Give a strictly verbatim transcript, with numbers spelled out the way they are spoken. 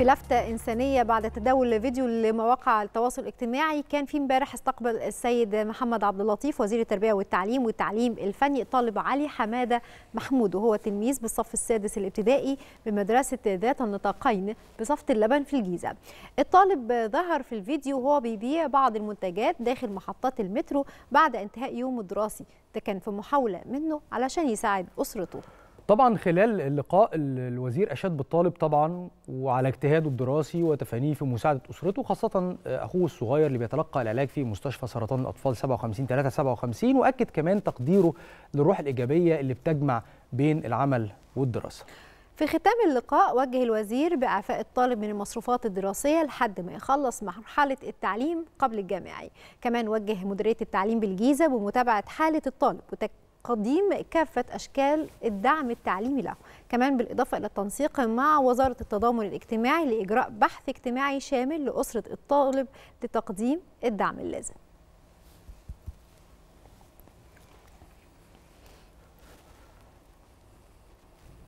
في لفتة إنسانية بعد تداول فيديو لمواقع التواصل الاجتماعي كان في امبارح استقبل السيد محمد عبد اللطيف وزير التربية والتعليم والتعليم الفني الطالب علي حمادة محمود وهو تلميذ بالصف السادس الابتدائي بمدرسة ذات النطاقين بصفة اللبن في الجيزة. الطالب ظهر في الفيديو وهو بيبيع بعض المنتجات داخل محطات المترو بعد انتهاء يوم الدراسي، ده كان في محاولة منه علشان يساعد أسرته. طبعا خلال اللقاء الوزير أشاد بالطالب طبعا وعلى اجتهاده الدراسي وتفانيه في مساعدة أسرته، خاصة أخوه الصغير اللي بيتلقى العلاج في مستشفى سرطان الأطفال سبعة وخمسين ثلاثة سبعة وخمسين، وأكد كمان تقديره للروح الإيجابية اللي بتجمع بين العمل والدراسة. في ختام اللقاء وجه الوزير بإعفاء الطالب من المصروفات الدراسية لحد ما يخلص مرحلة التعليم قبل الجامعي. كمان وجه مديرية التعليم بالجيزة بمتابعة حالة الطالب وتك قديم كافة أشكال الدعم التعليمي له، كمان بالإضافة إلى التنسيق مع وزارة التضامن الاجتماعي لإجراء بحث اجتماعي شامل لأسرة الطالب لتقديم الدعم اللازم.